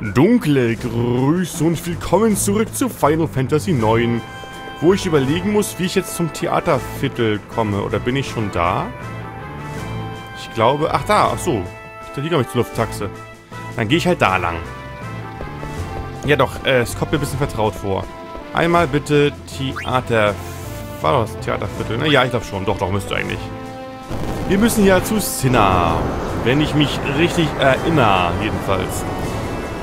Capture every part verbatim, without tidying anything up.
Dunkle Grüße und willkommen zurück zu Final Fantasy neun, wo ich überlegen muss, wie ich jetzt zum Theaterviertel komme. Oder bin ich schon da? Ich glaube... Ach da, ach so. Ich dachte, hier komme ich zur Lufttaxe. Dann gehe ich halt da lang. Ja doch, äh, es kommt mir ein bisschen vertraut vor. Einmal bitte Theater... War das Theaterviertel? Na ja, ich glaube schon. Doch, doch, müsste eigentlich. Wir müssen ja zu Cinna, wenn ich mich richtig erinnere, jedenfalls.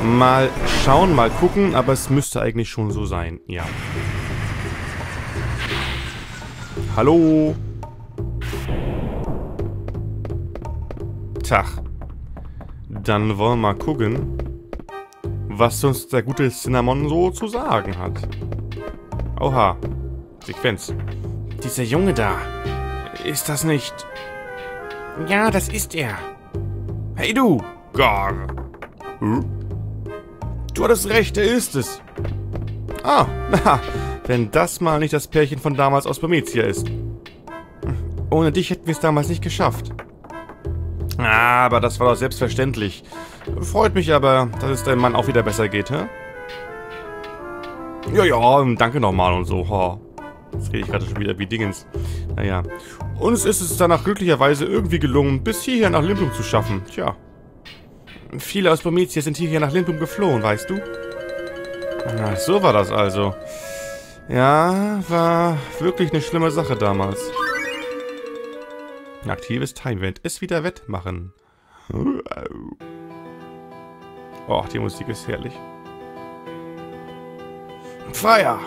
Mal schauen, mal gucken, aber es müsste eigentlich schon so sein, ja. Hallo? Tag. Dann wollen wir mal gucken, was uns der gute Cinnamon so zu sagen hat. Oha. Sequenz. Dieser Junge da. Ist das nicht... Ja, das ist er. Hey du! Gar! Hm? Du hattest recht, er ist es. Ah, na, wenn das mal nicht das Pärchen von damals aus Prometia ist. Ohne dich hätten wir es damals nicht geschafft. Aber das war doch selbstverständlich. Freut mich aber, dass es deinem Mann auch wieder besser geht, hä? Ja, ja, danke nochmal und so. Oh, jetzt rede ich gerade schon wieder wie Dingens. Naja. Uns ist es danach glücklicherweise irgendwie gelungen, bis hierher nach Limpum zu schaffen. Tja. Viele aus Bumitzi sind hierher nach Lindum geflohen, weißt du? Na, so war das also. Ja, war wirklich eine schlimme Sache damals. Ein aktives Time-Event. Ist wieder Wettmachen. Oh, die Musik ist herrlich. Freier!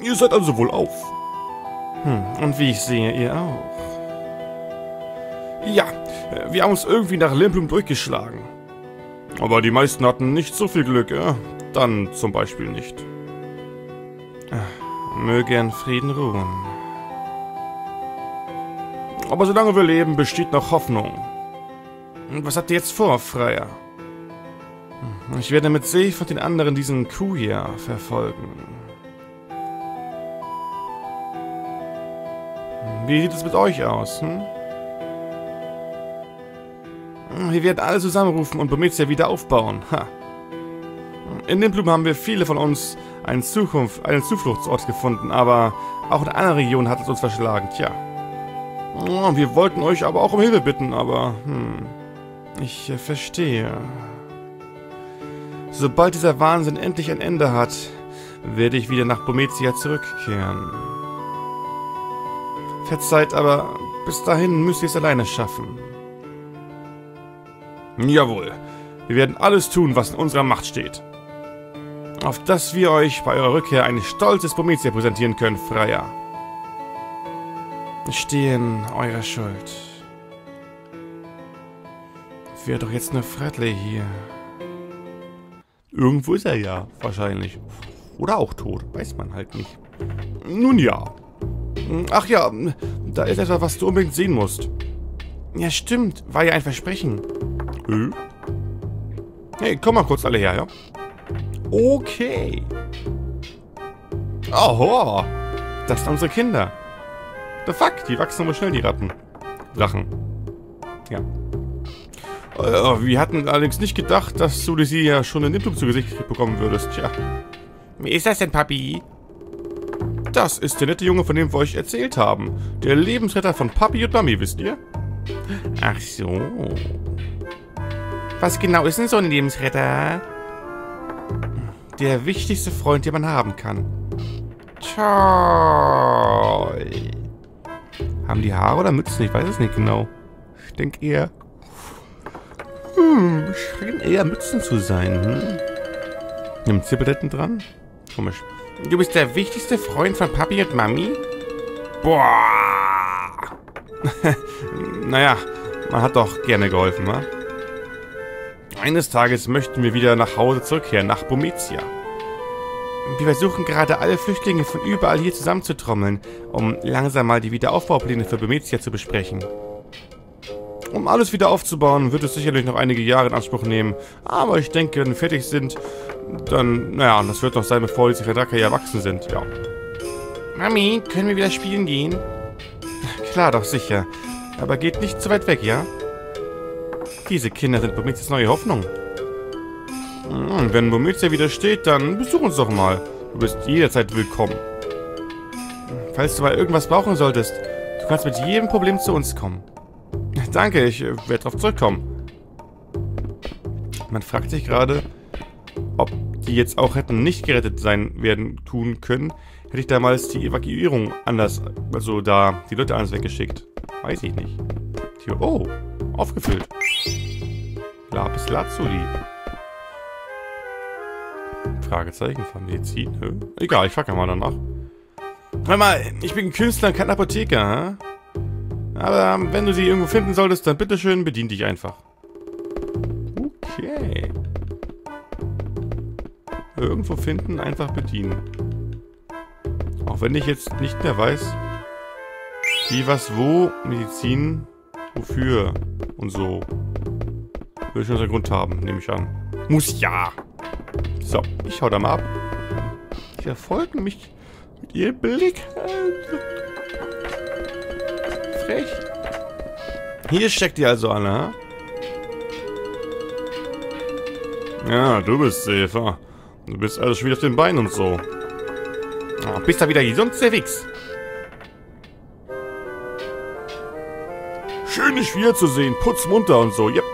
Ihr seid also wohl auf. Hm, und wie ich sehe, ihr auch. Ja. Wir haben uns irgendwie nach Limpum durchgeschlagen. Aber die meisten hatten nicht so viel Glück, ja? Dann zum Beispiel nicht. Möge in Frieden ruhen. Aber solange wir leben, besteht noch Hoffnung. Was habt ihr jetzt vor, Freier? Ich werde mit Sefer und den anderen diesen Kuja verfolgen. Wie sieht es mit euch aus, hm? Wir werden alle zusammenrufen und Burmecia wieder aufbauen. Ha. In Limpum haben wir viele von uns einen, Zukunft, einen Zufluchtsort gefunden, aber auch in anderen Regionen hat es uns verschlagen. Tja. Wir wollten euch aber auch um Hilfe bitten, aber... Hm, ich verstehe. Sobald dieser Wahnsinn endlich ein Ende hat, werde ich wieder nach Burmecia zurückkehren. Verzeiht, aber bis dahin müsst ihr es alleine schaffen. Jawohl, wir werden alles tun, was in unserer Macht steht. Auf dass wir euch bei eurer Rückkehr ein stolzes Prometia präsentieren können, Freier. Stehen eurer Schuld. Wäre doch jetzt nur Fratley hier. Irgendwo ist er ja, wahrscheinlich. Oder auch tot, weiß man halt nicht. Nun ja. Ach ja, da ist etwas, was du unbedingt sehen musst. Ja stimmt, war ja ein Versprechen. Hey, komm mal kurz alle her, ja? Okay. Oho. Das sind unsere Kinder. The fuck, die wachsen aber schnell, die Ratten. Drachen. Ja. Äh, wir hatten allerdings nicht gedacht, dass du sie ja schon in Nimmtum zu Gesicht bekommen würdest, tja. Wie ist das denn, Papi? Das ist der nette Junge, von dem wir euch erzählt haben. Der Lebensretter von Papi und Mami, wisst ihr? Ach so. Was genau ist denn so ein Lebensretter? Der wichtigste Freund, den man haben kann. Toll. Haben die Haare oder Mützen? Ich weiß es nicht genau. Ich denke eher... Hm, scheinen eher Mützen zu sein. Hm? Nimm Zippeldetten dran? Komisch. Du bist der wichtigste Freund von Papi und Mami? Boah. Naja, man hat doch gerne geholfen, wa? Eines Tages möchten wir wieder nach Hause zurückkehren, nach Bumitzi. Wir versuchen gerade alle Flüchtlinge von überall hier zusammenzutrommeln, um langsam mal die Wiederaufbaupläne für Bumitzi zu besprechen. Um alles wieder aufzubauen, wird es sicherlich noch einige Jahre in Anspruch nehmen, aber ich denke, wenn wir fertig sind, dann, naja, das wird noch sein, bevor diese Verdracker ja erwachsen sind, ja. Mami, können wir wieder spielen gehen? Klar, doch sicher. Aber geht nicht zu weit weg, ja? Diese Kinder sind Bumitzis neue Hoffnung. Hm, wenn Bumitzi widersteht, dann besuch uns doch mal. Du bist jederzeit willkommen. Falls du mal irgendwas brauchen solltest, du kannst mit jedem Problem zu uns kommen. Danke, ich werde darauf zurückkommen. Man fragt sich gerade, ob die jetzt auch hätten nicht gerettet sein werden tun können, hätte ich damals die Evakuierung anders, also da die Leute anders weggeschickt. Weiß ich nicht. Tür, oh, aufgefüllt. Lapis Lazuli. Fragezeichen von Medizin. Hä? Egal, ich frage mal danach. Hör mal, ich bin Künstler und kein Apotheker, hä? Aber wenn du sie irgendwo finden solltest, dann bitteschön, bedien dich einfach. Okay. Irgendwo finden, einfach bedienen. Auch wenn ich jetzt nicht mehr weiß, wie, was, wo, Medizin, wofür und so. Würde schon seinen Grund haben, nehme ich an. Muss ja. So, ich hau da mal ab. Sie verfolgen mich mit ihrem Blick. Frech. Hier steckt ihr also alle, hä? Ja, du bist Sefer. Du bist also schon wieder auf den Beinen und so. Ah, bist da wieder gesund, Cfix? Schön, dich wieder zu sehen. Putz munter und so. Yep.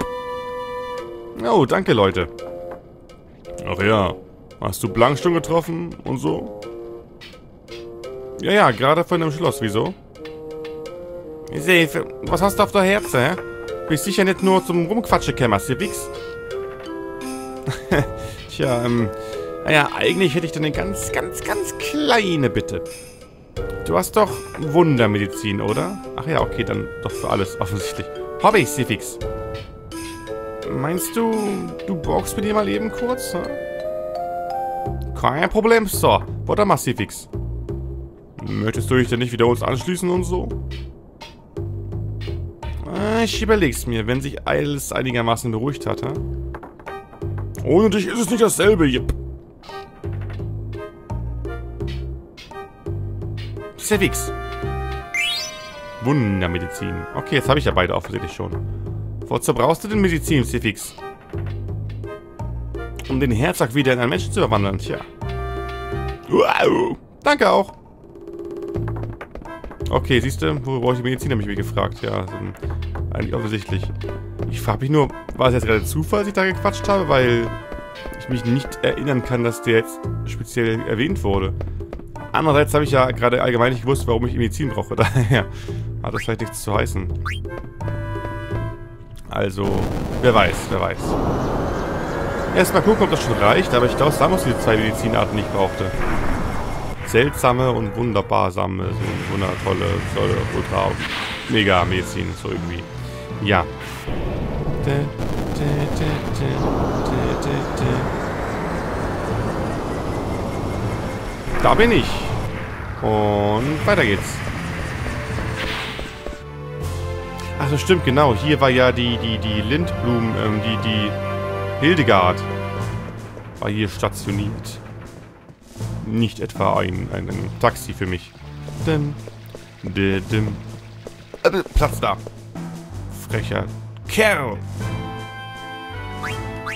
Oh, danke, Leute. Ach ja. Hast du Blank schon getroffen und so? Ja, ja, gerade von dem Schloss. Wieso? Sefer, was hast du auf der Herze, hä? Bist sicher nicht nur zum Rumquatschen kämmer, Civics? Tja, ähm... Naja, eigentlich hätte ich dann eine ganz, ganz, ganz kleine Bitte. Du hast doch Wundermedizin, oder? Ach ja, okay, dann doch für alles, offensichtlich. Hobby, Sifix. Meinst du, du boxst mit dir mal eben kurz? Hm? Kein Problem, Sir. Warte mal, Sifix. Möchtest du dich denn nicht wieder uns anschließen und so? Ich überleg's mir, wenn sich alles einigermaßen beruhigt hat, hm? Ohne dich ist es nicht dasselbe, yep. Cfix. Wundermedizin. Okay, jetzt habe ich ja beide offensichtlich schon. Wozu brauchst du denn Medizin, Cfix? Um den Herzog wieder in einen Menschen zu verwandeln. Tja. Wow. Danke auch. Okay, siehst du, wo brauche ich die Medizin, habe ich mir gefragt. Ja, also, eigentlich offensichtlich. Ich frage mich nur, war es jetzt gerade Zufall, dass ich da gequatscht habe, weil ich mich nicht erinnern kann, dass der jetzt speziell erwähnt wurde. Andererseits habe ich ja gerade allgemein nicht gewusst, warum ich Medizin brauche. Daher hat das vielleicht nichts zu heißen. Also, wer weiß, wer weiß. Erstmal gucken, ob das schon reicht, aber ich glaube, Samus diese zwei Medizinarten nicht brauchte. Seltsame und wunderbarsame, so wundertolle, tolle, ultra, mega Medizin, so irgendwie. Ja. Da bin ich. Und weiter geht's. Ach, das stimmt, genau. Hier war ja die, die, die Lindblumen, ähm, die, die Hildegard war hier stationiert. Nicht etwa ein, ein, ein Taxi für mich. Dim, dim, dim. Äh, Platz da. Frecher Kerl.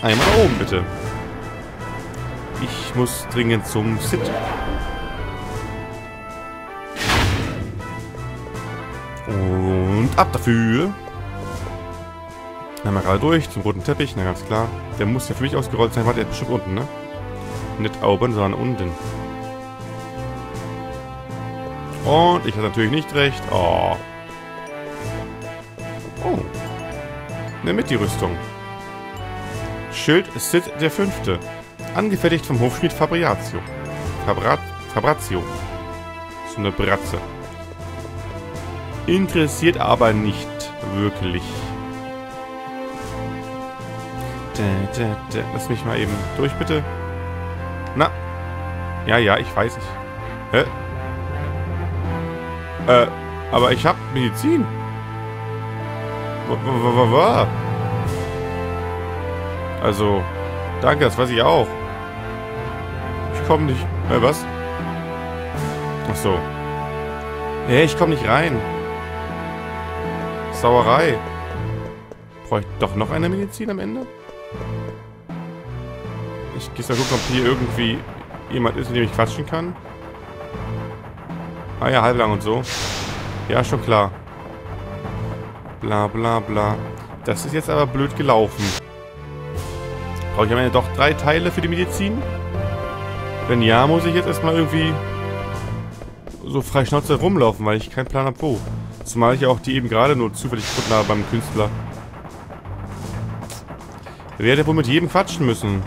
Einmal nach oben, bitte. Ich muss dringend zum Cid. Und ab dafür. Einmal gerade durch zum roten Teppich, na ganz klar. Der muss ja für mich ausgerollt sein, war der bestimmt unten, ne? Nicht oben, sondern unten. Und ich hatte natürlich nicht recht. Oh. Oh. Nimm mit die Rüstung. Schild Cid der Fünfte. Angefertigt vom Hofschmied Fabrizio. Fabra Fabrizio. So eine Bratze. Interessiert aber nicht wirklich. Da, da, da. Lass mich mal eben durch, bitte. Na. Ja, ja, ich weiß nicht. Hä? Äh, aber ich hab Medizin. Also, danke, das weiß ich auch. Ich komm nicht. Äh, was? Ach so. Hey, ich komm nicht rein. Sauerei. Brauche ich doch noch eine Medizin am Ende? Ich gehe mal gucken, ob hier irgendwie jemand ist, mit dem ich quatschen kann. Ah ja, halblang und so. Ja, schon klar. Bla bla bla. Das ist jetzt aber blöd gelaufen. Brauche ich am Ende doch drei Teile für die Medizin? Wenn ja, muss ich jetzt erstmal irgendwie so frei Schnauze rumlaufen, weil ich keinen Plan habe, wo. Zumal ich ja auch die eben gerade nur zufällig gefunden habe beim Künstler. Ich werde wohl mit jedem quatschen müssen.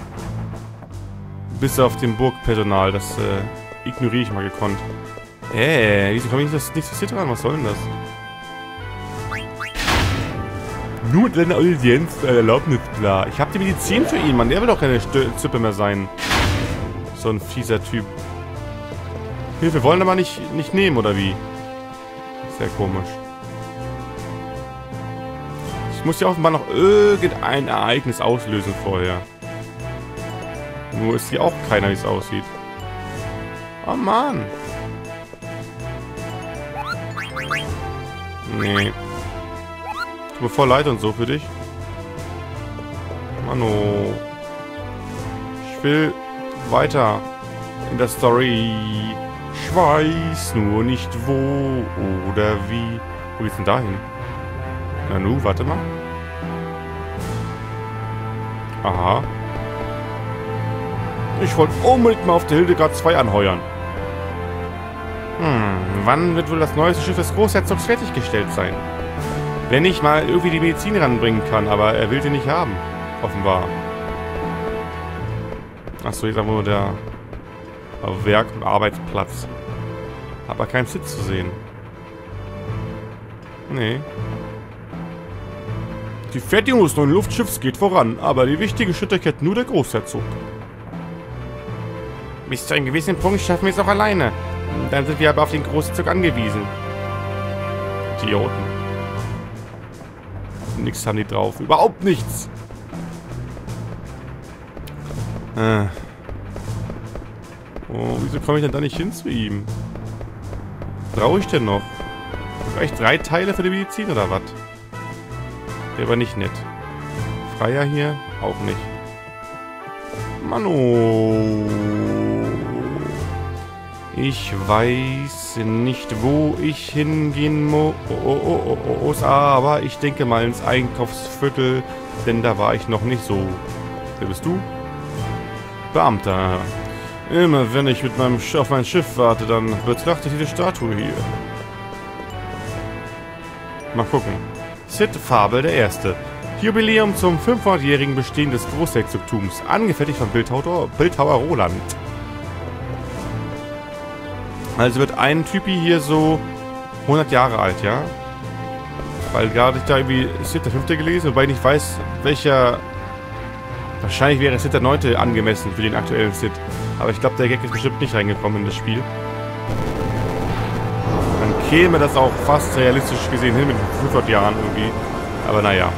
Bis auf dem Burgpersonal, das äh, ignoriere ich mal gekonnt. Äh, wieso komme ich das nicht so hier dran? Was soll denn das? Nur mit deiner Audienz, deine Erlaubnis, klar. Ich habe die Medizin für ihn, Mann. Der will doch keine Zippe mehr sein. So ein fieser Typ. Hilfe, wir wollen aber nicht, nicht nehmen, oder wie? Sehr komisch. Ich muss ja offenbar noch irgendein Ereignis auslösen vorher. Nur ist hier auch keiner, wie es aussieht. Oh Mann. Nee. Tut mir voll leid und so für dich. Mano. Ich will weiter in der Story. Ich weiß nur nicht wo oder wie. Wo geht's denn dahin? Na nu, warte mal. Aha. Ich wollte unbedingt mal auf der Hildegard zwei anheuern. Hm, wann wird wohl das neueste Schiff des Großherzogs fertiggestellt sein? Wenn ich mal irgendwie die Medizin ranbringen kann, aber er will die nicht haben. Offenbar. Achso, jetzt haben wir nur der Werk- und Arbeitsplatz. Aber keinen Sitz zu sehen. Nee. Die Fertigung des neuen Luftschiffs geht voran, aber die wichtigen Schritte kennt nur der Großherzog. Bis zu einem gewissen Punkt schaffen wir es auch alleine. Dann sind wir aber auf den Großherzog angewiesen. Idioten. Nichts haben die drauf. Überhaupt nichts. Äh. Oh, wieso komme ich denn da nicht hin zu ihm? Brauche ich denn noch? Vielleicht drei Teile für die Medizin oder was? Der war nicht nett. Freier hier? Auch nicht. Mano. Ich weiß nicht, wo ich hingehen muss, oh, oh, oh, aber ich denke mal ins Einkaufsviertel, denn da war ich noch nicht so. Wer bist du? Beamter. Immer wenn ich mit meinem Sch auf mein Schiff warte, dann betrachte ich diese Statue hier. Mal gucken. Cid Fabel der Erste. Jubiläum zum fünfhundertjährigen Bestehen des Großherzogtums, angefertigt von Bildhauer, Bildhauer Roland. Also wird ein Typi hier so hundert Jahre alt, ja? Weil gerade ich da irgendwie Cid der Fünfte gelesen, wobei ich nicht weiß, welcher... Wahrscheinlich wäre Cid der Neunte angemessen für den aktuellen Cid. Aber ich glaube, der Gag ist bestimmt nicht reingekommen in das Spiel. Dann käme das auch fast realistisch gesehen hin mit fünfhundert Jahren irgendwie. Aber naja.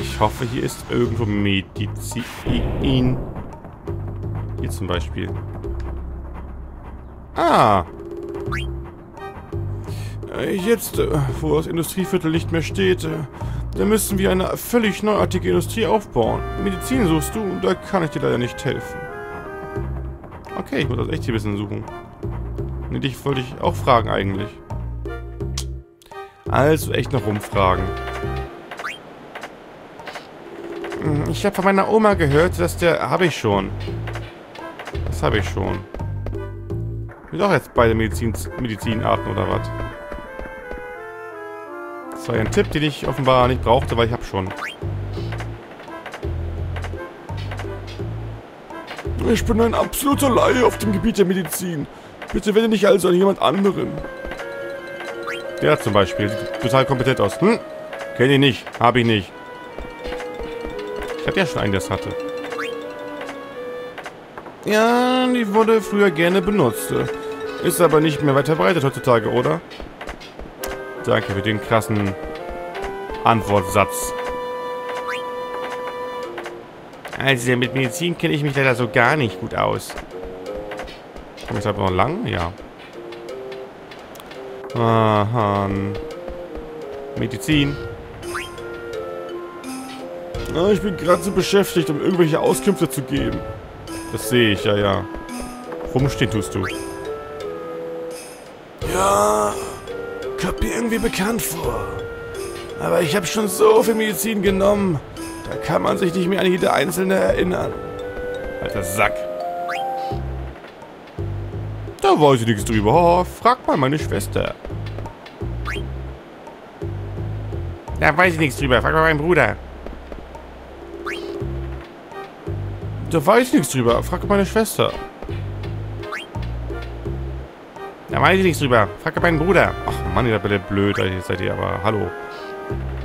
Ich hoffe, hier ist irgendwo Medizin. Hier zum Beispiel. Ah! Jetzt, wo das Industrieviertel nicht mehr steht, da müssen wir eine völlig neuartige Industrie aufbauen. Medizin suchst du, da kann ich dir leider nicht helfen. Okay, ich muss das echt hier ein bisschen suchen. Nee, dich wollte ich auch fragen eigentlich. Also echt noch rumfragen. Ich habe von meiner Oma gehört, dass der... Habe ich schon. Das habe ich schon. Wir doch jetzt beide Medizin, Medizinarten oder was? Das war ja ein Tipp, den ich offenbar nicht brauchte, weil ich habe schon. Ich bin ein absoluter Laie auf dem Gebiet der Medizin. Bitte wende dich also an jemand anderen. Der zum Beispiel. Sieht total kompetent aus. Hm? Kenne ich nicht. Habe ich nicht. Ich hatte ja schon einen, der es hatte. Ja, die wurde früher gerne benutzt. Ist aber nicht mehr weit verbreitet heutzutage, oder? Danke für den krassen Antwortsatz. Also, mit Medizin kenne ich mich leider so gar nicht gut aus. Komm ich da noch lang? Ja. Aha. Medizin. Ah, ich bin gerade so beschäftigt, um irgendwelche Auskünfte zu geben. Das sehe ich, ja, ja. Rumstehen tust du. Ja, kommt mir irgendwie bekannt vor. Aber ich habe schon so viel Medizin genommen. Da kann man sich nicht mehr an jede einzelne erinnern. Alter Sack. Da weiß ich nichts drüber. Oh, frag mal meine Schwester. Da weiß ich nichts drüber. Frag mal meinen Bruder. Da weiß ich nichts drüber. Frag meine Schwester. Da weiß ich nichts drüber. Frag meinen Bruder. Ach Mann, ihr seid blöd. Jetzt seid ihr aber. Hallo.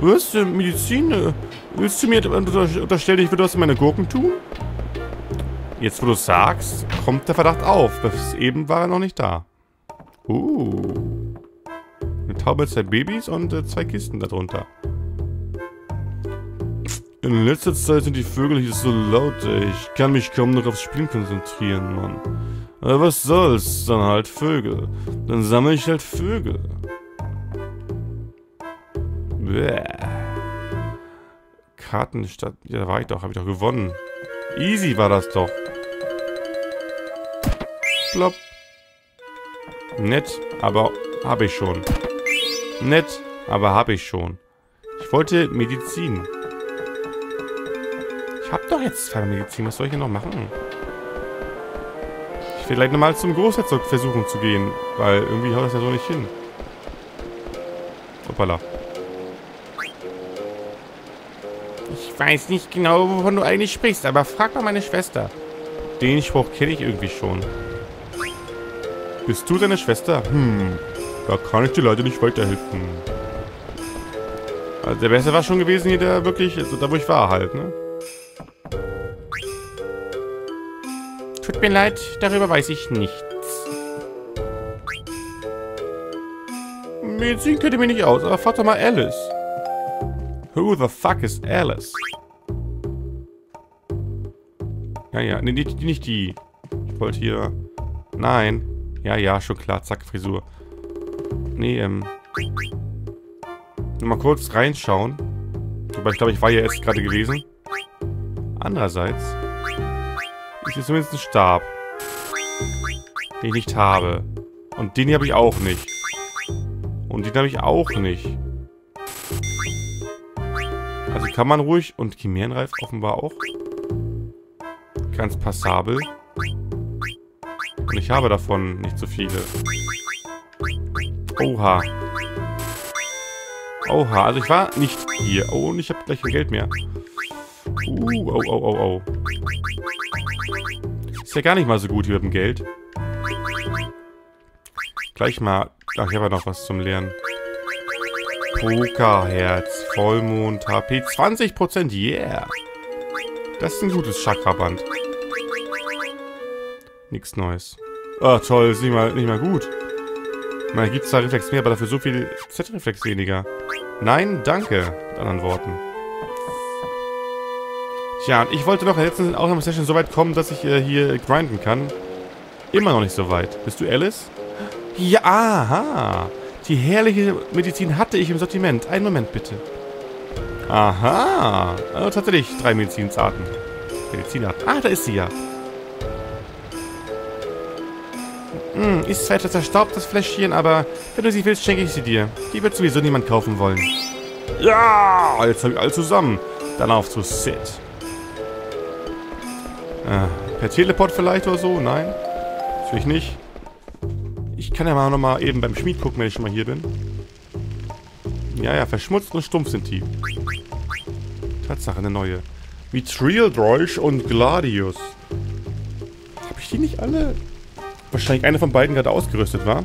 Was? Medizin? Willst du mir unterstellen, ich würde das in meine Gurken tun? Jetzt, wo du es sagst, kommt der Verdacht auf. Bis eben war er noch nicht da. Uh. Eine Taube, zwei Babys und äh, zwei Kisten darunter. In letzter Zeit sind die Vögel hier so laut, ey. Ich kann mich kaum noch aufs Spielen konzentrieren, Mann. Aber was soll's? Dann halt Vögel. Dann sammle ich halt Vögel. Bäh. Kartenstadt. Ja, da war ich doch. Hab ich doch gewonnen. Easy war das doch. Plopp. Nett, aber habe ich schon. Nett, aber habe ich schon. Ich wollte Medizin. Ich habe doch jetzt keine Medizin. Was soll ich denn noch machen? Ich will gleich nochmal zum Großherzog versuchen zu gehen, weil irgendwie haut das ja so nicht hin. Hoppala. Ich weiß nicht genau, wovon du eigentlich sprichst, aber frag mal meine Schwester. Den Spruch kenne ich irgendwie schon. Bist du deine Schwester? Hm, da kann ich dir leider nicht weiterhelfen. Also der Beste war schon gewesen hier, der wirklich, also da wo ich war halt, ne? Tut mir leid, darüber weiß ich nichts. Medizin könnte mir nicht aus, aber frag doch mal Alice. Who the fuck is Alice? Ja, ja, nee, nicht, nicht die. Ich wollte hier... Nein. Ja, ja, schon klar. Zack, Frisur. Nee, ähm... Nur mal kurz reinschauen. Wobei, ich glaube, ich war ja erst gerade gewesen. Andererseits... Ich sehe zumindest einen Stab. Den ich nicht habe. Und den hier habe ich auch nicht. Und den habe ich auch nicht. Also kann man ruhig. Und Chimärenreif offenbar auch. Ganz passabel. Und ich habe davon nicht so viele. Oha. Oha. Also ich war nicht hier. Oh, und ich habe gleich kein Geld mehr. Uh, oh, oh, oh, oh. Ist ja gar nicht mal so gut hier mit dem Geld. Gleich mal. Ach, ich habe ja noch was zum Lernen. Pokerherz, Vollmond, H P, zwanzig Prozent, yeah! Das ist ein gutes Chakraband. Nichts Neues. Ah, toll, ist nicht mal, nicht mal gut. Man gibt zwar Reflex mehr, aber dafür so viel Z-Reflex weniger. Nein, danke, mit anderen Worten. Tja, und ich wollte doch in der letzten Aufnahmesession so weit kommen, dass ich äh, hier grinden kann. Immer noch nicht so weit. Bist du Alice? Ja, aha! Die herrliche Medizin hatte ich im Sortiment. Einen Moment bitte. Aha. Also tatsächlich drei Medizinarten. Medizinarten. Ah, da ist sie ja. Hm, ist zwar etwas verstaubt, das Fläschchen, aber wenn du sie willst, schenke ich sie dir. Die wird sowieso niemand kaufen wollen. Ja, jetzt habe ich alle zusammen. Dann auf zu Cid. Äh, per Teleport vielleicht oder so? Nein. Natürlich nicht. Ich kann ja mal noch mal eben beim Schmied gucken, wenn ich schon mal hier bin. Ja, ja, verschmutzt und stumpf sind die. Tatsache, eine neue. Mitrialdreusch und Gladius. Hab ich die nicht alle? Wahrscheinlich eine von beiden gerade ausgerüstet, war.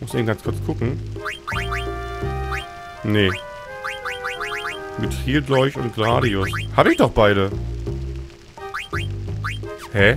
Muss eben ganz kurz gucken. Nee. Mitrialdreusch und Gladius. Hab ich doch beide. Hä?